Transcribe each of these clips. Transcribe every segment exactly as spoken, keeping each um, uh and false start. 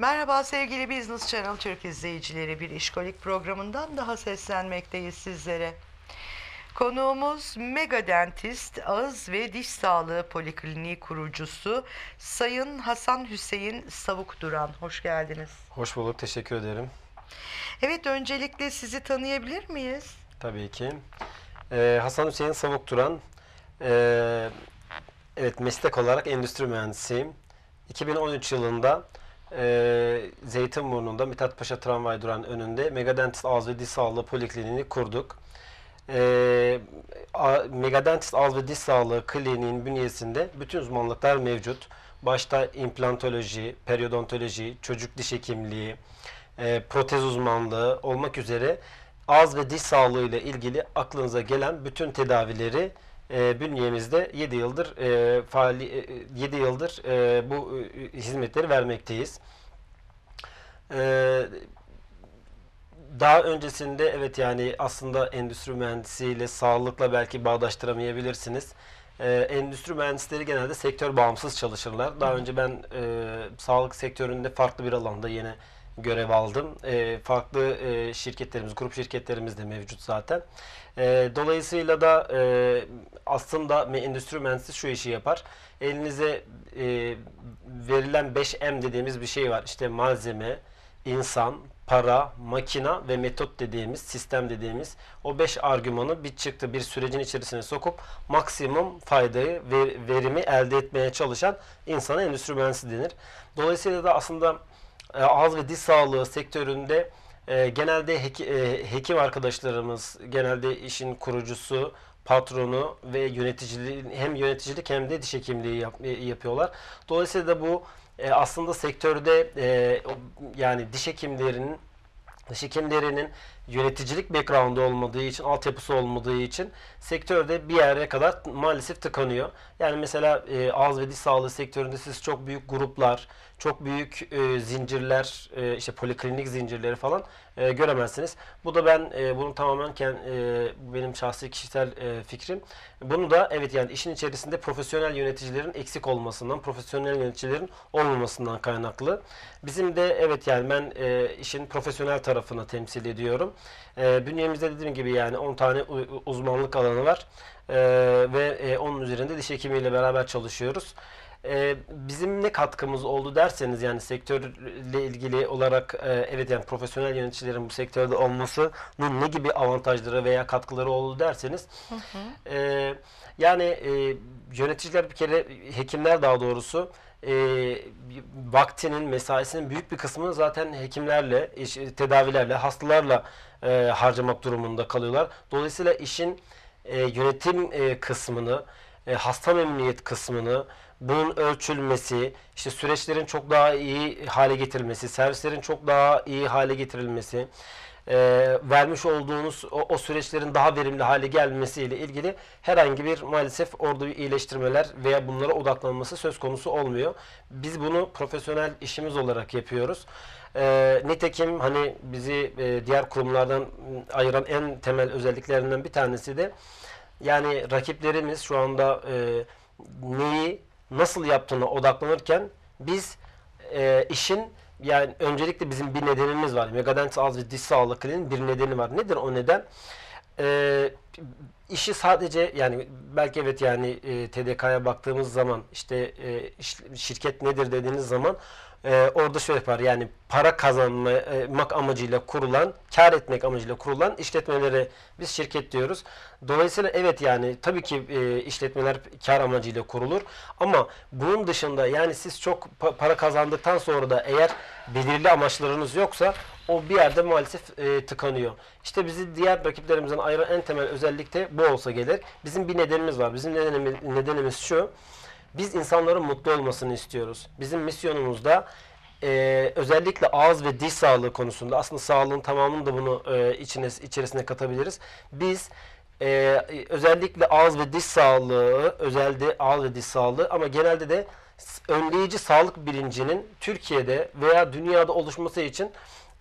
Merhaba sevgili Business Channel Türk izleyicileri, bir işkolik programından daha seslenmekteyiz sizlere. Konuğumuz Mega Dentist, Ağız ve Diş Sağlığı Polikliniği kurucusu Sayın Hasan Hüseyin Savukduran. Hoş geldiniz. Hoş bulduk, teşekkür ederim. Evet, öncelikle sizi tanıyabilir miyiz? Tabii ki. Ee, Hasan Hüseyin Savukduran, ee, evet, meslek olarak endüstri mühendisiyim. iki bin on üç yılında e, Zeytinburnu'nda Mithatpaşa Tramvay Durağı'nın önünde Mega Dentist Ağız ve Diş Sağlığı Polikliniğini kurduk. E, Mega Dentist Ağız ve Diş Sağlığı Kliniğinin bünyesinde bütün uzmanlıklar mevcut. Başta implantoloji, periodontoloji, çocuk diş hekimliği, e, protez uzmanlığı olmak üzere ağız ve diş sağlığı ile ilgili aklınıza gelen bütün tedavileri E, bünyemizde yedi yıldır e, faali yedi e, yıldır e, bu e, hizmetleri vermekteyiz. E, daha öncesinde evet, yani aslında endüstri mühendisiyle sağlıkla belki bağdaştıramayabilirsiniz. E, endüstri mühendisleri genelde sektör bağımsız çalışırlar. Daha önce ben e, sağlık sektöründe farklı bir alanda yine görev aldım. E, farklı e, şirketlerimiz, grup şirketlerimiz de mevcut zaten. E, dolayısıyla da e, aslında endüstri mühendisliği şu işi yapar. Elinize e, verilen beş M dediğimiz bir şey var. İşte malzeme, insan, para, makina ve metot dediğimiz, sistem dediğimiz o beş argümanı bir çıktı bir sürecin içerisine sokup maksimum faydayı ve verimi elde etmeye çalışan insana endüstri mühendisi denir. Dolayısıyla da aslında ağız ve diş sağlığı sektöründe e, genelde heki, e, hekim arkadaşlarımız, genelde işin kurucusu, patronu ve yöneticiliği, hem yöneticilik hem de diş hekimliği yap, e, yapıyorlar. Dolayısıyla da bu e, aslında sektörde e, yani diş hekimlerinin diş hekimlerinin yöneticilik background'u olmadığı için, altyapısı olmadığı için sektörde bir yere kadar maalesef tıkanıyor. Yani mesela e, ağız ve diş sağlığı sektöründe siz çok büyük gruplar, çok büyük e, zincirler, e, işte poliklinik zincirleri falan e, göremezsiniz. Bu da ben e, bunu tamamen e, benim şahsi kişisel e, fikrim. Bunu da evet, yani işin içerisinde profesyonel yöneticilerin eksik olmasından, profesyonel yöneticilerin olmamasından kaynaklı. Bizim de evet, yani ben e, işin profesyonel tarafını temsil ediyorum. E, bünyemizde dediğim gibi yani on tane uzmanlık alanı var e, ve e, onun üzerinde diş hekimiyle beraber çalışıyoruz. E, bizim ne katkımız oldu derseniz, yani sektörle ilgili olarak e, evet, yani profesyonel yöneticilerin bu sektörde olmasının ne gibi avantajları veya katkıları oldu derseniz, hı hı. E, yani e, yöneticiler bir kere, hekimler daha doğrusu, E, vaktinin, mesaisinin büyük bir kısmını zaten hekimlerle, iş, tedavilerle, hastalarla e, harcamak durumunda kalıyorlar. Dolayısıyla işin e, yönetim e, kısmını, e, hasta memnuniyet kısmını, bunun ölçülmesi, işte süreçlerin çok daha iyi hale getirilmesi, servislerin çok daha iyi hale getirilmesi, e, vermiş olduğunuz o, o süreçlerin daha verimli hale gelmesiyle ilgili herhangi bir maalesef orada bir iyileştirmeler veya bunlara odaklanması söz konusu olmuyor. Biz bunu profesyonel işimiz olarak yapıyoruz. E, nitekim hani bizi e, diğer kurumlardan ayıran en temel özelliklerinden bir tanesi de, yani rakiplerimiz şu anda e, neyi nasıl yaptığına odaklanırken biz e, işin, yani öncelikle bizim bir nedenimiz var. Mega Dentist Ağız ve Diş Sağlığı Kliniğinin bir nedeni var. Nedir o neden? E, işi sadece, yani belki evet, yani e, T D K'ya baktığımız zaman işte e, iş, şirket nedir dediğiniz zaman e, orada şöyle yapar, yani para kazanmak amacıyla kurulan, kar etmek amacıyla kurulan işletmelere biz şirket diyoruz. Dolayısıyla evet, yani tabii ki e, işletmeler kar amacıyla kurulur ama bunun dışında yani siz çok pa para kazandıktan sonra da eğer belirli amaçlarınız yoksa o bir yerde maalesef e, tıkanıyor. İşte bizi diğer rakiplerimizden ayıran en temel özellik de bu olsa gerek. Bizim bir nedenimiz var. Bizim nedenimiz, nedenimiz şu: biz insanların mutlu olmasını istiyoruz. Bizim misyonumuzda Ee, özellikle ağız ve diş sağlığı konusunda, aslında sağlığın tamamını da bunu e, içine, içerisine katabiliriz. Biz e, özellikle ağız ve diş sağlığı, özelde ağız ve diş sağlığı ama genelde de önleyici sağlık bilincinin Türkiye'de veya dünyada oluşması için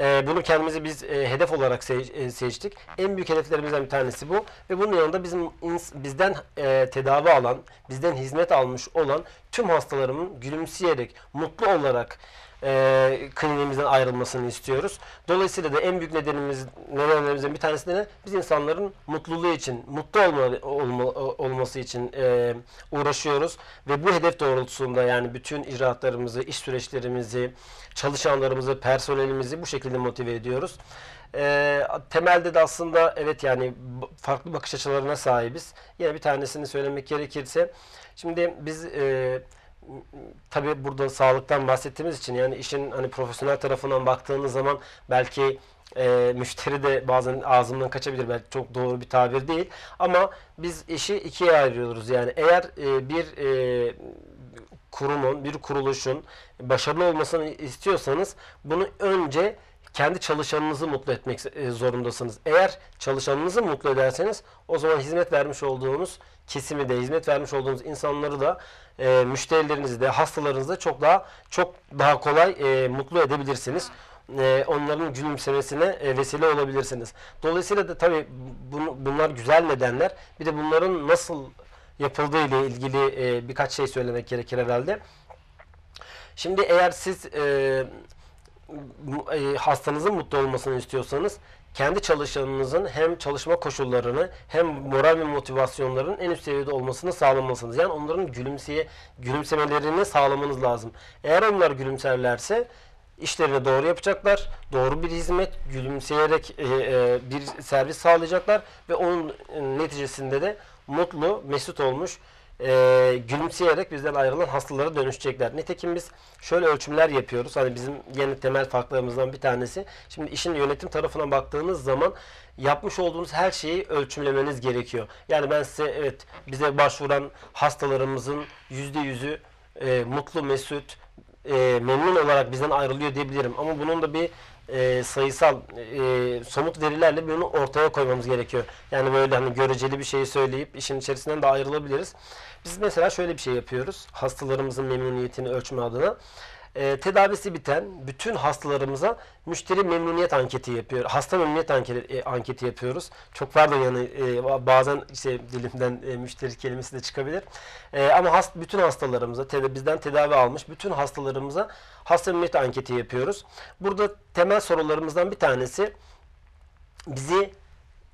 e, bunu kendimizi biz e, hedef olarak se e, seçtik. En büyük hedeflerimizden bir tanesi bu ve bunun yanında bizim bizden e, tedavi alan, bizden hizmet almış olan tüm hastalarımın gülümseyerek, mutlu olarak e, kliniğimizden ayrılmasını istiyoruz. Dolayısıyla da en büyük nedenimiz, nedenlerimizden bir tanesi de ne? Biz insanların mutluluğu için, mutlu olma, olma, olması için e, uğraşıyoruz ve bu hedef doğrultusunda yani bütün icraatlarımızı, iş süreçlerimizi, çalışanlarımızı, personelimizi bu şekilde motive ediyoruz. E, temelde de aslında evet yani farklı bakış açılarına sahibiz. Yine bir tanesini söylemek gerekirse, şimdi biz e, tabii burada sağlıktan bahsettiğimiz için yani işin hani profesyonel tarafından baktığınız zaman belki e, müşteri de bazen ağzımdan kaçabilir, belki çok doğru bir tabir değil ama biz işi ikiye ayırıyoruz. Yani eğer e, bir e, kurumun, bir kuruluşun başarılı olmasını istiyorsanız bunu önce kendi çalışanınızı mutlu etmek zorundasınız. Eğer çalışanınızı mutlu ederseniz o zaman hizmet vermiş olduğunuz kesimi de, hizmet vermiş olduğunuz insanları da, e, müşterilerinizi de, hastalarınızı da çok daha çok daha kolay e, mutlu edebilirsiniz. E, onların gülümsemesine e, vesile olabilirsiniz. Dolayısıyla da tabii bunu, bunlar güzel nedenler. Bir de bunların nasıl yapıldığı ile ilgili e, birkaç şey söylemek gerekir herhalde. Şimdi eğer siz e, hastanızın mutlu olmasını istiyorsanız kendi çalışanınızın hem çalışma koşullarını hem moral ve motivasyonların en üst seviyede olmasını sağlamalısınız. Yani onların gülümseye, gülümsemelerini sağlamanız lazım. Eğer onlar gülümserlerse işlerini doğru yapacaklar, doğru bir hizmet, gülümseyerek e, e, bir servis sağlayacaklar ve onun neticesinde de mutlu, mesut olmuş, E, gülümseyerek bizden ayrılan hastalara dönüşecekler. Nitekim biz şöyle ölçümler yapıyoruz. Hani bizim yeni temel farklarımızdan bir tanesi. Şimdi işin yönetim tarafına baktığınız zaman yapmış olduğunuz her şeyi ölçümlemeniz gerekiyor. Yani ben size evet bize başvuran hastalarımızın yüzde yüzü e, mutlu, mesut, e, memnun olarak bizden ayrılıyor diyebilirim. Ama bunun da bir E, sayısal e, somut verilerle bunu ortaya koymamız gerekiyor. Yani böyle hani göreceli bir şeyi söyleyip işin içerisinden de ayrılabiliriz. Biz mesela şöyle bir şey yapıyoruz. Hastalarımızın memnuniyetini ölçme adına e, tedavisi biten bütün hastalarımıza müşteri memnuniyet anketi yapıyor. Hasta memnuniyet anketi, e, anketi yapıyoruz. Çok pardon yani e, bazen işte dilimden e, müşteri kelimesi de çıkabilir. E, ama hast, bütün hastalarımıza, te, bizden tedavi almış bütün hastalarımıza hasta memnuniyet anketi yapıyoruz. Burada temel sorularımızdan bir tanesi bizi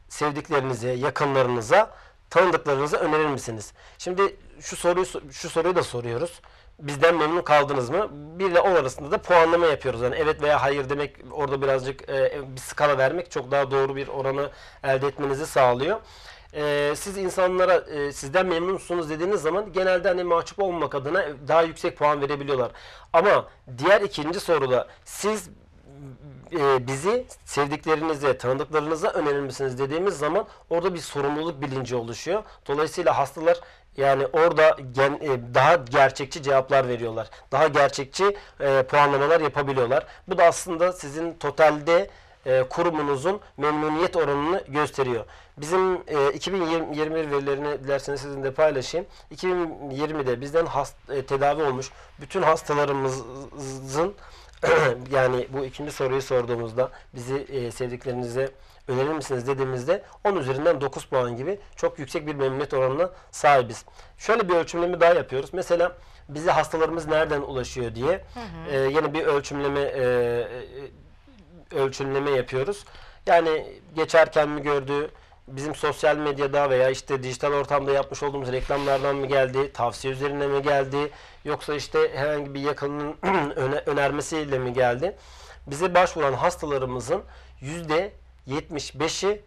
sevdiklerinize, yakınlarınıza, tanıdıklarınıza önerir misiniz? Şimdi şu soruyu şu soruyu da soruyoruz. Bizden memnun kaldınız mı? bir ile on arasında da puanlama yapıyoruz. Yani evet veya hayır demek orada birazcık e, bir skala vermek çok daha doğru bir oranı elde etmenizi sağlıyor. E, siz insanlara e, sizden memnunsunuz dediğiniz zaman genelde hani mahcup olmamak adına daha yüksek puan verebiliyorlar. Ama diğer ikinci soruda siz e, bizi sevdiklerinize, tanıdıklarınıza önerir misiniz dediğimiz zaman orada bir sorumluluk bilinci oluşuyor. Dolayısıyla hastalar yani orada gen, daha gerçekçi cevaplar veriyorlar. Daha gerçekçi e, puanlamalar yapabiliyorlar. Bu da aslında sizin totalde e, kurumunuzun memnuniyet oranını gösteriyor. Bizim e, iki bin yirmi verilerini dilerseniz sizin de paylaşayım. iki bin yirmide bizden hast, e, tedavi olmuş bütün hastalarımızın yani bu ikinci soruyu sorduğumuzda bizi e, sevdiklerinize önerir misiniz dediğimizde on üzerinden dokuz puan gibi çok yüksek bir memnuniyet oranına sahibiz. Şöyle bir ölçümleme daha yapıyoruz. Mesela bize hastalarımız nereden ulaşıyor diye hı hı. E, yeni bir ölçümleme e, ölçümleme yapıyoruz. Yani geçerken mi gördü, bizim sosyal medyada veya işte dijital ortamda yapmış olduğumuz reklamlardan mı geldi, tavsiye üzerine mi geldi, yoksa işte herhangi bir yakının önermesiyle mi geldi? Bize başvuran hastalarımızın yüzde yetmiş beşi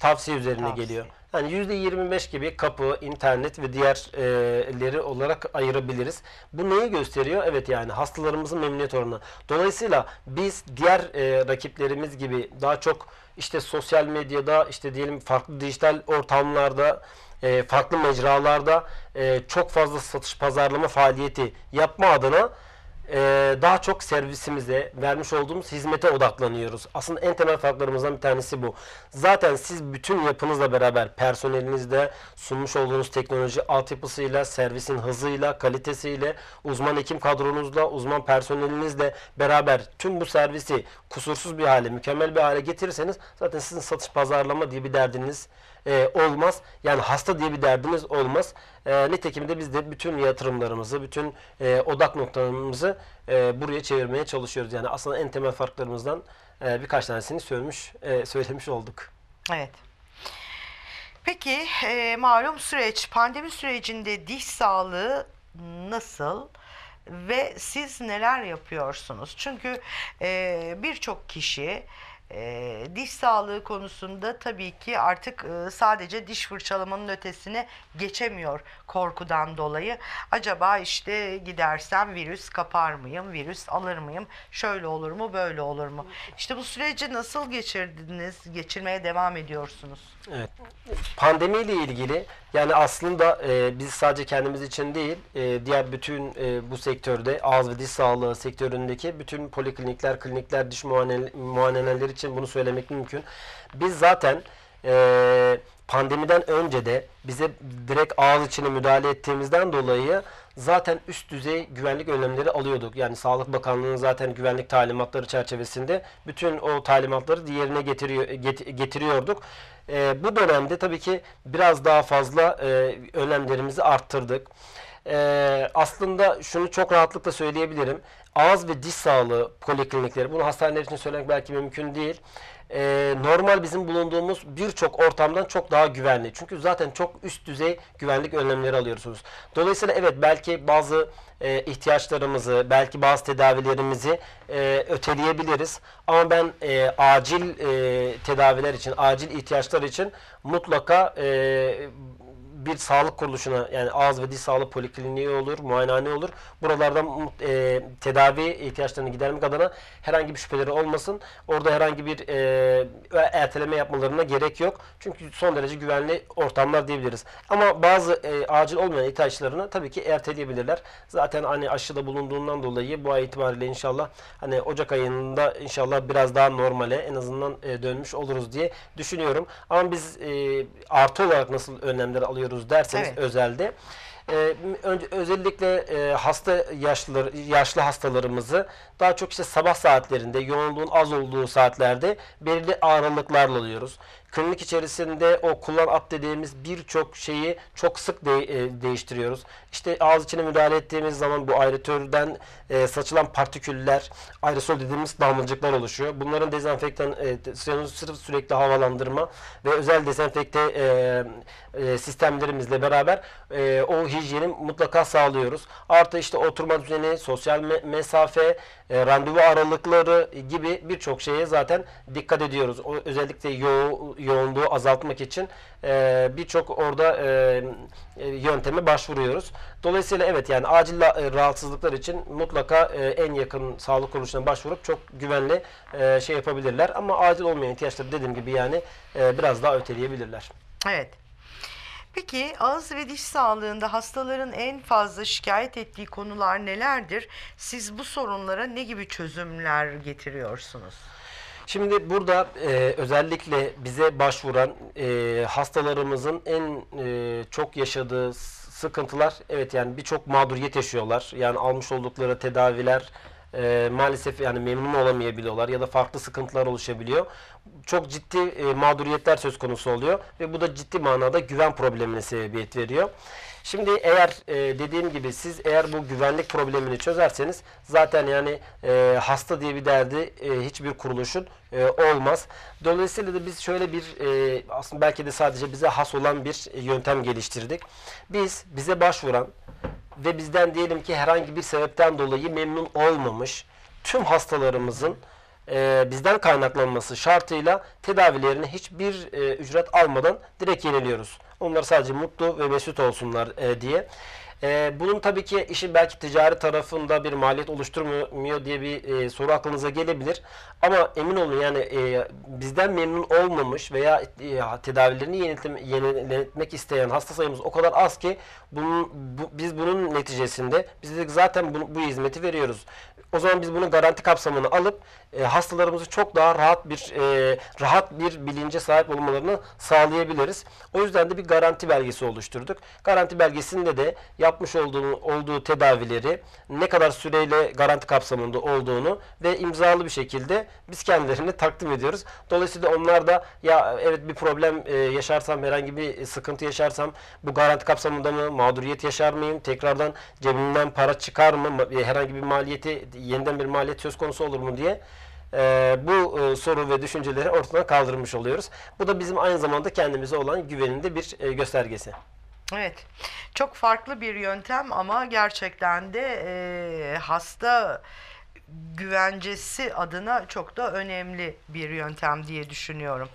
tavsiye üzerine tavsiye. geliyor. Yani yüzde yirmi beş gibi kapı, internet ve diğerleri olarak ayırabiliriz. Bu neyi gösteriyor? Evet yani hastalarımızın memnuniyet oranı. Dolayısıyla biz diğer e, rakiplerimiz gibi daha çok işte sosyal medyada, işte diyelim farklı dijital ortamlarda, e, farklı mecralarda e, çok fazla satış pazarlama faaliyeti yapma adına Ee, daha çok servisimize, vermiş olduğumuz hizmete odaklanıyoruz. Aslında en temel farklarımızdan bir tanesi bu. Zaten siz bütün yapınızla beraber personelinizde sunmuş olduğunuz teknoloji altyapısıyla, servisin hızıyla, kalitesiyle, uzman hekim kadronuzla, uzman personelinizle beraber tüm bu servisi kusursuz bir hale, mükemmel bir hale getirirseniz zaten sizin satış pazarlama diye bir derdiniz e, olmaz. Yani hasta diye bir derdiniz olmaz. E, nitekim de biz de bütün yatırımlarımızı, bütün e, odak noktalarımızı e, buraya çevirmeye çalışıyoruz. Yani aslında en temel farklarımızdan e, birkaç tanesini söylemiş, e, söylemiş olduk. Evet. Peki e, malum süreç, pandemi sürecinde diş sağlığı nasıl ve siz neler yapıyorsunuz? Çünkü e, birçok kişi e, diş sağlığı konusunda tabii ki artık e, sadece diş fırçalamanın ötesine geçemiyor korkudan dolayı. Acaba işte gidersem virüs kapar mıyım, virüs alır mıyım, şöyle olur mu, böyle olur mu? İşte bu süreci nasıl geçirdiniz, geçirmeye devam ediyorsunuz? Evet. Pandemiyle ilgili yani aslında e, biz sadece kendimiz için değil, e, diğer bütün e, bu sektörde ağız ve diş sağlığı sektöründeki bütün poliklinikler, klinikler, diş muayeneler için bunu söylemek mümkün. Biz zaten e, pandemiden önce de bize direkt ağız içine müdahale ettiğimizden dolayı zaten üst düzey güvenlik önlemleri alıyorduk. Yani Sağlık Bakanlığı'nın zaten güvenlik talimatları çerçevesinde bütün o talimatları yerine getiriyor, get, getiriyorduk. E, bu dönemde tabii ki biraz daha fazla e, önlemlerimizi arttırdık. E, aslında şunu çok rahatlıkla söyleyebilirim. Ağız ve diş sağlığı poliklinikleri, bunu hastaneler için söylemek belki mümkün değil. E, normal bizim bulunduğumuz birçok ortamdan çok daha güvenli. Çünkü zaten çok üst düzey güvenlik önlemleri alıyorsunuz. Dolayısıyla evet belki bazı e, ihtiyaçlarımızı, belki bazı tedavilerimizi e, öteleyebiliriz. Ama ben e, acil e, tedaviler için, acil ihtiyaçlar için mutlaka e, bir sağlık kuruluşuna, yani ağız ve diş sağlığı polikliniği olur, muayenehane olur. Buralardan e, tedavi ihtiyaçlarını gidermek adına herhangi bir şüpheleri olmasın. Orada herhangi bir e, erteleme yapmalarına gerek yok. Çünkü son derece güvenli ortamlar diyebiliriz. Ama bazı e, acil olmayan ihtiyaçlarını tabii ki erteleyebilirler. Zaten hani aşıda bulunduğundan dolayı bu ay itibariyle inşallah hani Ocak ayında inşallah biraz daha normale en azından e, dönmüş oluruz diye düşünüyorum. Ama biz e, artı olarak nasıl önlemleri alıyoruz derseniz, evet, özelde Ee, önce, özellikle e, hasta yaşlılar, yaşlı hastalarımızı daha çok işte sabah saatlerinde, yoğunluğun az olduğu saatlerde belirli aralıklarla alıyoruz. Klinik içerisinde o kullan at dediğimiz birçok şeyi çok sık de, e, değiştiriyoruz. İşte ağız içine müdahale ettiğimiz zaman bu aeratörden e, saçılan partiküller, aerosol dediğimiz damlacıklar oluşuyor. Bunların dezenfektan, e, sürekli havalandırma ve özel dezenfekte e, e, sistemlerimizle beraber e, o hijyeni mutlaka sağlıyoruz. Artı işte oturma düzeni, sosyal me mesafe, e, randevu aralıkları gibi birçok şeye zaten dikkat ediyoruz. O, özellikle yo yoğunluğu azaltmak için e, birçok orada e, yönteme başvuruyoruz. Dolayısıyla evet yani acil rahatsızlıklar için mutlaka e, en yakın sağlık kuruluşuna başvurup çok güvenli e, şey yapabilirler. Ama acil olmayan ihtiyaçları dediğim gibi yani e, biraz daha öteleyebilirler. Evet. Peki ağız ve diş sağlığında hastaların en fazla şikayet ettiği konular nelerdir? Siz bu sorunlara ne gibi çözümler getiriyorsunuz? Şimdi burada e, özellikle bize başvuran e, hastalarımızın en e, çok yaşadığı sıkıntılar, evet yani birçok mağduriyet yaşıyorlar. Yani almış oldukları tedaviler e, maalesef yani memnun olamayabiliyorlar ya da farklı sıkıntılar oluşabiliyor. Çok ciddi e, mağduriyetler söz konusu oluyor ve bu da ciddi manada güven problemine sebebiyet veriyor. Şimdi eğer e, dediğim gibi siz eğer bu güvenlik problemini çözerseniz zaten yani e, hasta diye bir derdi e, hiçbir kuruluşun e, olmaz. Dolayısıyla da biz şöyle bir e, aslında belki de sadece bize has olan bir yöntem geliştirdik. Biz bize başvuran ve bizden diyelim ki herhangi bir sebepten dolayı memnun olmamış tüm hastalarımızın Ee, bizden kaynaklanması şartıyla tedavilerini hiçbir e, ücret almadan direkt yeniliyoruz. Onlar sadece mutlu ve mesut olsunlar e, diye. E, bunun tabii ki işin belki ticari tarafında bir maliyet oluşturmuyor diye bir e, soru aklınıza gelebilir. Ama emin olun yani e, bizden memnun olmamış veya e, tedavilerini yeniletmek isteyen hasta sayımız o kadar az ki bunun, bu, biz bunun neticesinde biz zaten bu, bu hizmeti veriyoruz. O zaman biz bunu garanti kapsamını alıp e, hastalarımızı çok daha rahat bir e, rahat bir bilince sahip olmalarını sağlayabiliriz. O yüzden de bir garanti belgesi oluşturduk. Garanti belgesinde de yapmış olduğu, olduğu tedavileri, ne kadar süreyle garanti kapsamında olduğunu ve imzalı bir şekilde biz kendilerine takdim ediyoruz. Dolayısıyla onlar da ya evet bir problem e, yaşarsam, herhangi bir sıkıntı yaşarsam bu garanti kapsamında mı, mağduriyet yaşar mıyım, tekrardan cebimden para çıkar mı, herhangi bir maliyeti, yeniden bir maliyet söz konusu olur mu diye e, bu e, soru ve düşünceleri ortadan kaldırmış oluyoruz. Bu da bizim aynı zamanda kendimize olan güveninde bir e, göstergesi. Evet, çok farklı bir yöntem ama gerçekten de e, hasta güvencesi adına çok da önemli bir yöntem diye düşünüyorum.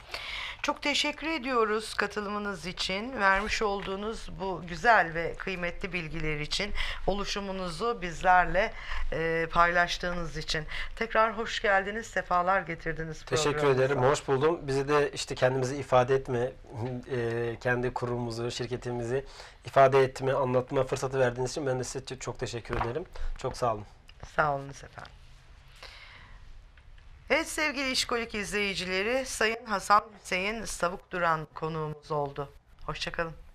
Çok teşekkür ediyoruz katılımınız için, vermiş olduğunuz bu güzel ve kıymetli bilgiler için, oluşumunuzu bizlerle e, paylaştığınız için. Tekrar hoş geldiniz, sefalar getirdiniz. Teşekkür ederim, hoş buldum. Bizi de işte kendimizi ifade etme, e, kendi kurumumuzu, şirketimizi ifade etme, anlatma fırsatı verdiğiniz için ben de size çok teşekkür ederim. Çok sağ olun. Sağ olunuz efendim. Evet sevgili İşkolik izleyicileri, Sayın Hasan Hüseyin Savukduran konuğumuz oldu. Hoşçakalın.